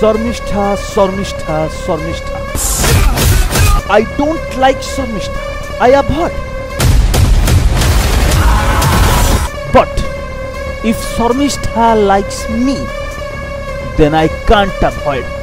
Sharmishtha, Sharmishtha, Sharmishtha. I don't like Sharmishtha. I abhor. But if Sharmishtha likes me, then I can't avoid.